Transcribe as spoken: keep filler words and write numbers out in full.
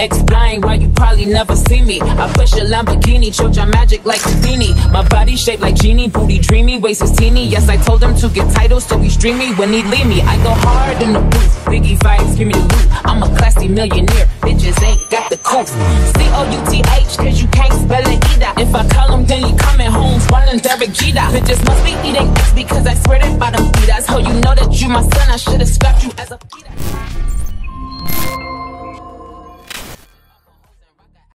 explain why you probably never see me. I push a Lamborghini, choke your magic like Houdini. My body shaped like Genie, booty dreamy, waist is teeny. Yes, I told him to get titles, so he's dreamy when he leave me. I go hard in the booth, biggie vibes, give me the loot. I'm a classy millionaire, bitches ain't got the coop. C O U T H, cause you can't spell it either. If I call him, then he coming home, swallowing Derek Jeter. Bitches must be eating X because I swear that by them feet. That's how you know that you my son, I should've scrapped you as a feeder.